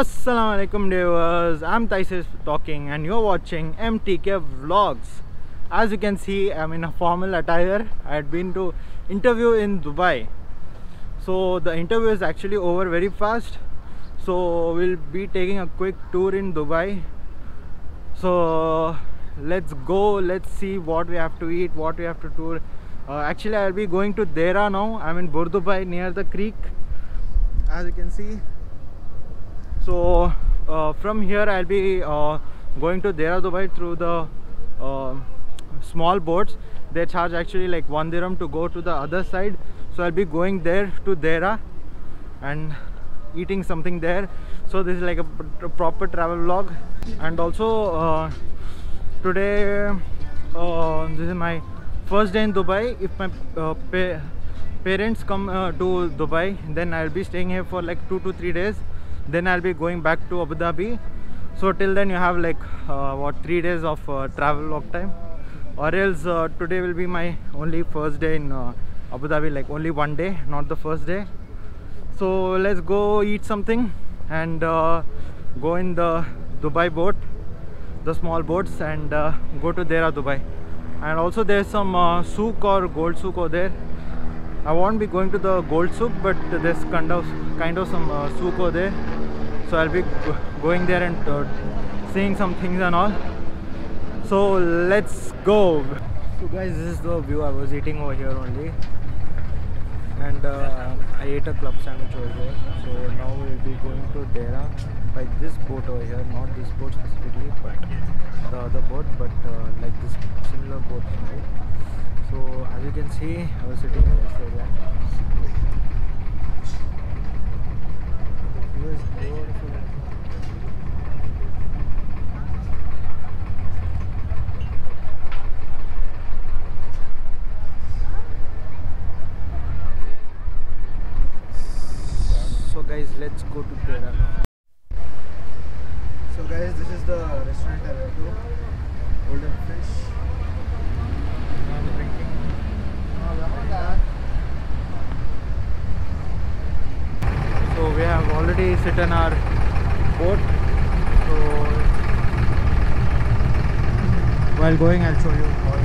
Assalamu alaikum viewers, I'm Taysir talking and you're watching MTK vlogs. As you can see, I'm in a formal attire. I had been to interview in Dubai. So the interview is actually over very fast. So we'll be taking a quick tour in Dubai. So let's go, let's see what we have to eat, what we have to tour. Actually, I'll be going to Deira now. I'm in Bur Dubai near the creek, as you can see. So from here I'll be going to Deira Dubai through the small boats. They charge actually like 1 dirham to go to the other side. So I'll be going there to Deira and eating something there. So this is like a proper travel vlog. And also today this is my first day in Dubai. If my parents come to Dubai, then I'll be staying here for like 2 to 3 days. Then I'll be going back to Abu Dhabi. So till then you have like what, 3 days of travel vlog time, or else today will be my only first day in Abu Dhabi, like only 1 day, not the first day. So let's go eat something and go in the Dubai boat, the small boats, and go to Deira Dubai. And also there's some souk or gold souk over there. I won't be going to the gold souk, but there's kind of some souk over there. So I'll be going there and seeing some things and all. So let's go. So guys, this is the view. I was eating over here only, and I ate a club sandwich over here. So now we'll be going to Deira by this boat over here, not this boat specifically, but the other boat, but like this similar boat only. So as you can see, I was sitting in this area. View is beautiful. So guys, let's go to Deira. So guys, this is the restaurant I went to, Golden Fish. So we have already sit in our boat. So while going, I'll show you all.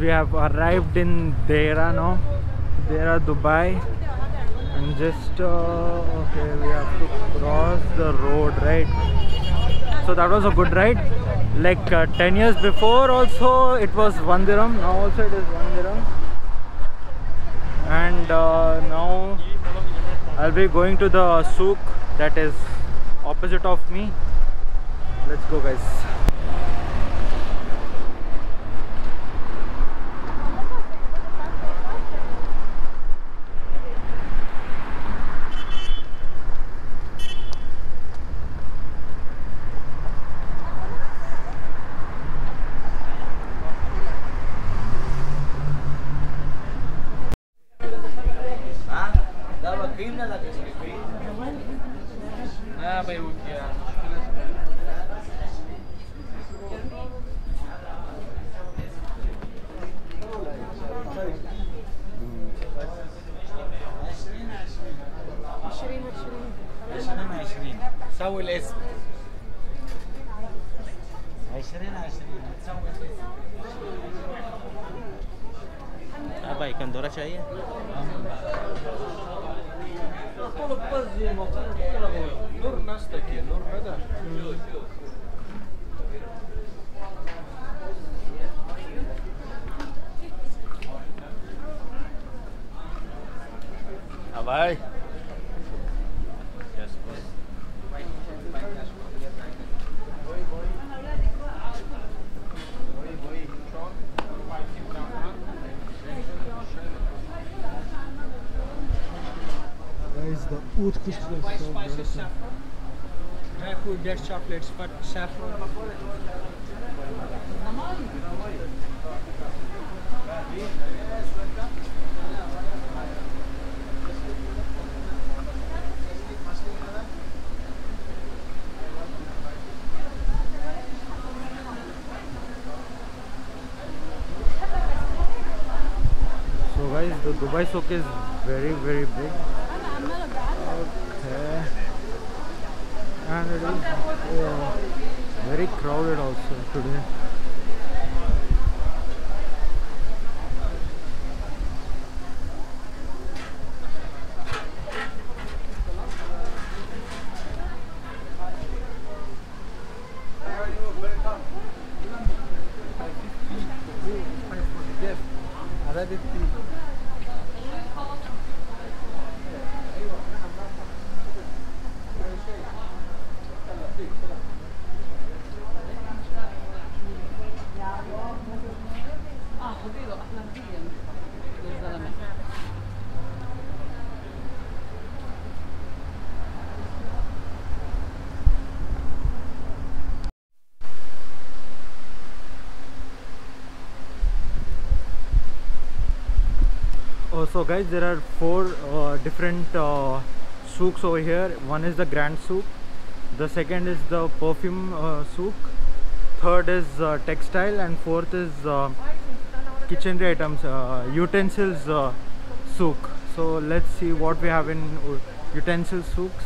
we have arrived in Deira now, Deira, Dubai, and just okay, we have to cross the road, right? So that was a good ride. Like 10 years before also it was 1 dirham, now also it is 1 dirham. And now I'll be going to the souk that is opposite of me. Let's go, guys. سوي الاسم 20 تسوي الاسم أبي كم دورة شاية؟ طلب قصدي نور ناستك يا نور هذا أبي White spices, saffron. Dry food, dead chocolates, but saffron. So guys, the Dubai souk is very big. Okay, and it is very crowded also today. So guys, there are 4 different souks over here. One is the Grand Souk, the second is the Perfume Souk, third is Textile, and fourth is Kitchenry Items, Utensils Souk. So let's see what we have in Utensil Souks.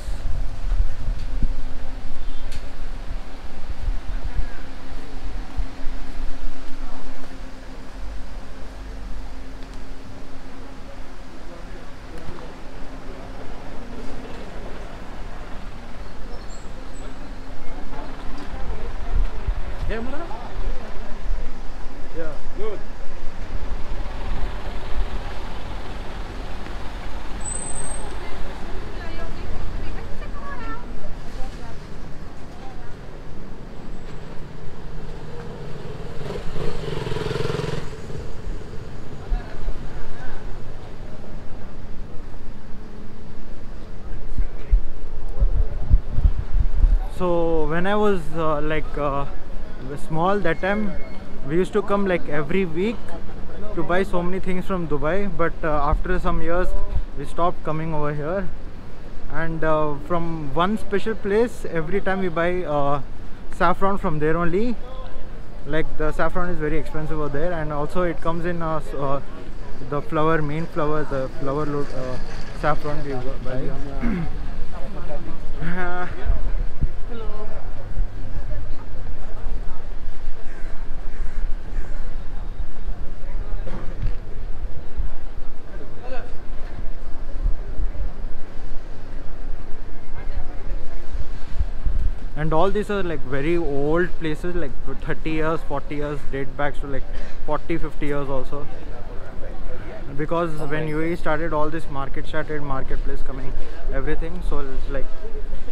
Yeah, good. So when I was small, that time we used to come like every week to buy so many things from Dubai, but after some years we stopped coming over here, and from one special place every time we buy saffron from there only. Like the saffron is very expensive over there, and also it comes in the flower, main flower, the flower load saffron we buy. and all these are like very old places, like 30 years, 40 years, date back to like 40, 50 years also. Because when UAE started, all this marketplace coming, everything, so it's like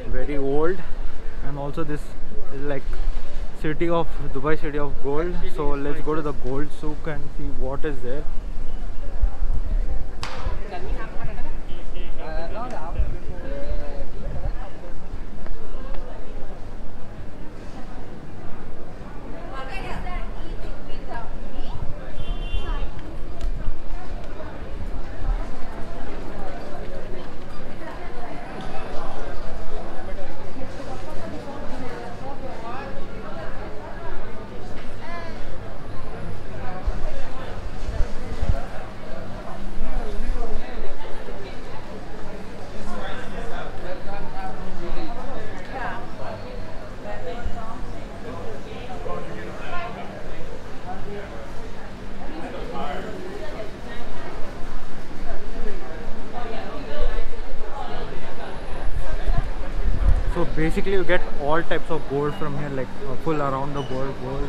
very old. And also this is like city of Dubai, city of gold. So let's go to the gold souk and see what is there. So basically you get all types of gold from here, like full around the world gold.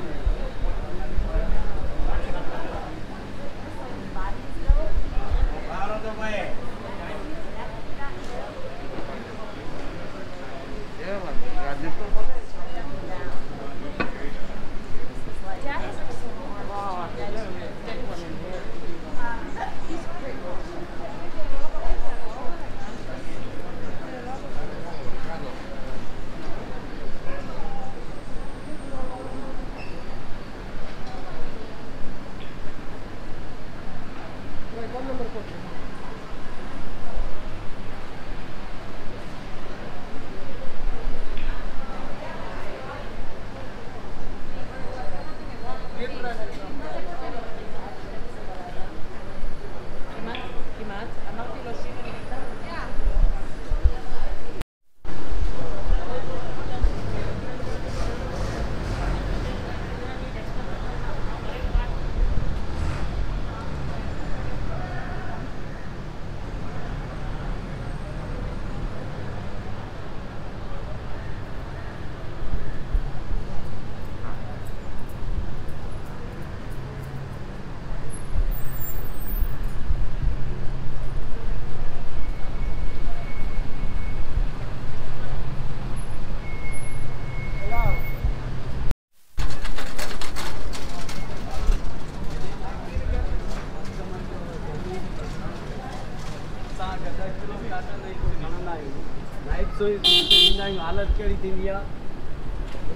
So it's in the Alat Kari India.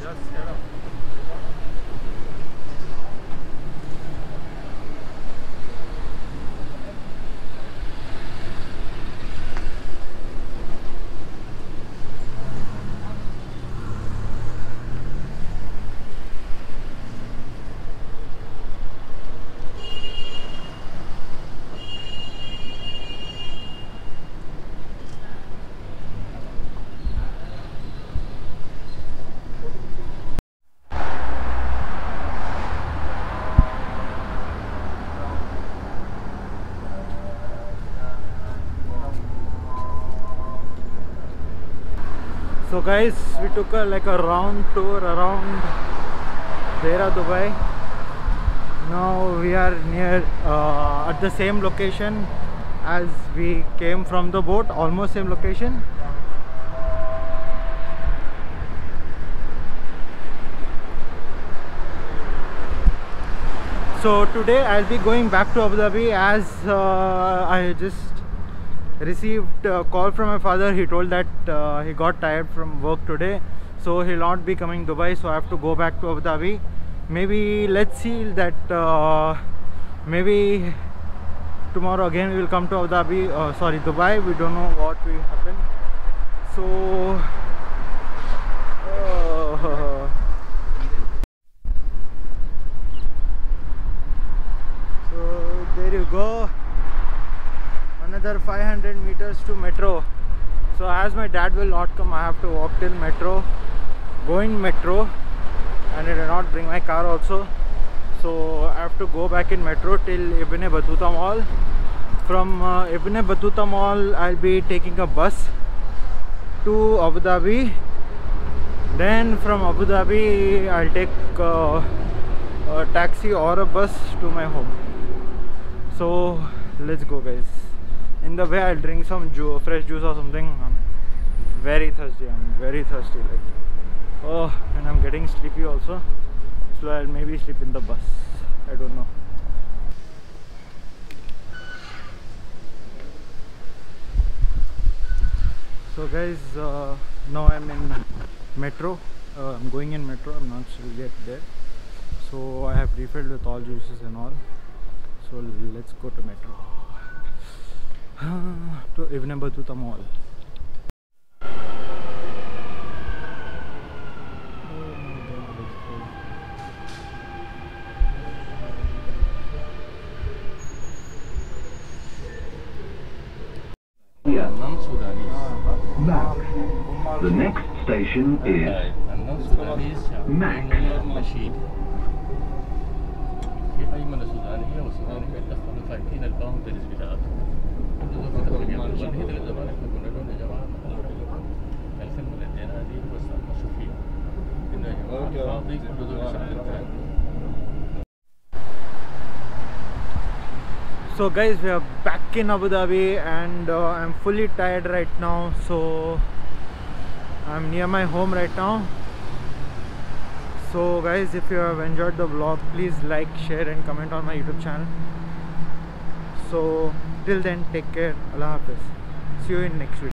Just get up. So guys, we took a round tour around Deira, Dubai. Now we are near at the same location as we came from the boat, almost same location. So today I'll be going back to Abu Dhabi, as I just received a call from my father. He told that he got tired from work today, so he'll not be coming Dubai, so I have to go back to Abu Dhabi. Maybe let's see that maybe tomorrow again we will come to Abu Dhabi, sorry, Dubai. We don't know what will happen. So so there you go, another 500 meters to metro. So as my dad will not come, I have to walk till metro, going metro, and I did not bring my car also, so I have to go back in metro till Ibn-e Batuta Mall. From Ibn-e Batuta Mall I'll be taking a bus to Abu Dhabi, Then from Abu Dhabi I'll take a taxi or a bus to my home. So let's go guys. In the way I'll drink some fresh juice or something. I'm very thirsty like. Oh, and I'm getting sleepy also. So I'll maybe sleep in the bus, I don't know. So guys, now I'm in metro. I'm going in metro. I'm not sure yet there. So I have refilled with all juices and all. So let's go to metro. To Ibn-e Batuta Mall. Oh my God, it's cold. Yeah, Mac. The next station is Mac. So guys, we are back in Abu Dhabi and I'm fully tired right now, so I'm near my home right now. So guys, if you have enjoyed the vlog, please like, share and comment on my YouTube channel. So till then, take care. Allah Hafiz. See you in next video.